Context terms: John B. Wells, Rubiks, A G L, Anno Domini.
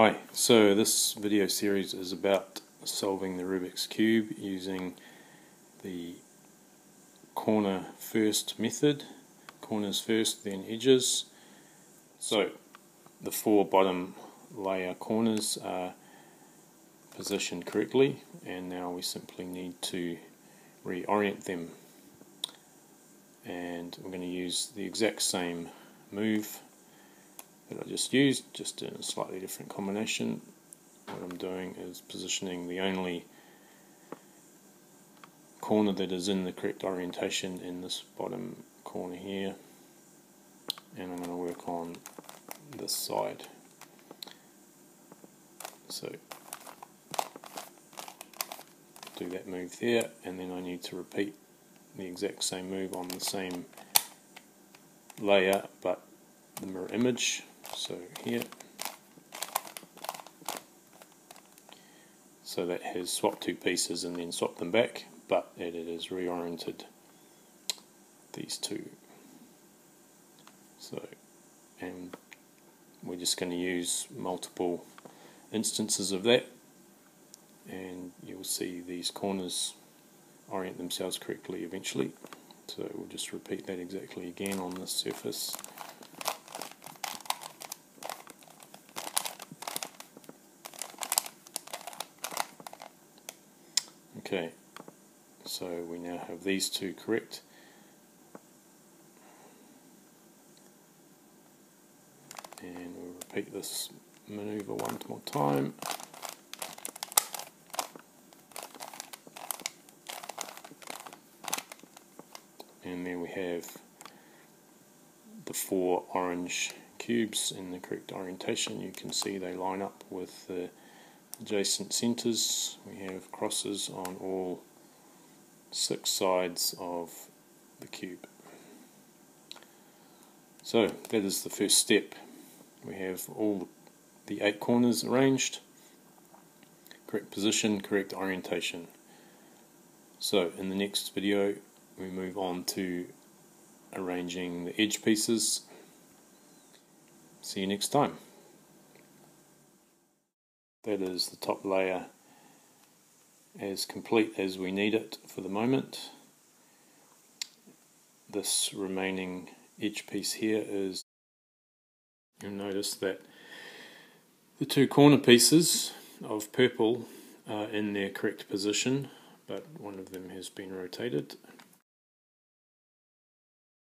Hi, so this video series is about solving the Rubik's Cube using the corner first method, corners first then edges. So the four bottom layer corners are positioned correctly and now we simply need to reorient them, and I'm going to use the exact same move that I just used, just in a slightly different combination. What I'm doing is positioning the only corner that is in the correct orientation in this bottom corner here, and I'm going to work on this side. So do that move there, and then I need to repeat the exact same move on the same layer but the mirror image. So here, so that has swapped two pieces and then swapped them back, but it has reoriented these two. So, and we're just going to use multiple instances of that, and you'll see these corners orient themselves correctly eventually. So we'll just repeat that exactly again on this surface. Okay, so we now have these two correct. And we'll repeat this maneuver one more time. And there we have the four orange cubes in the correct orientation. You can see they line up with the adjacent centres. We have crosses on all six sides of the cube. So that is the first step. We have all the eight corners arranged, correct position, correct orientation. So in the next video we move on to arranging the edge pieces. See you next time. That is the top layer, as complete as we need it for the moment. This remaining edge piece here is, you'll notice that the two corner pieces of purple are in their correct position, but one of them has been rotated.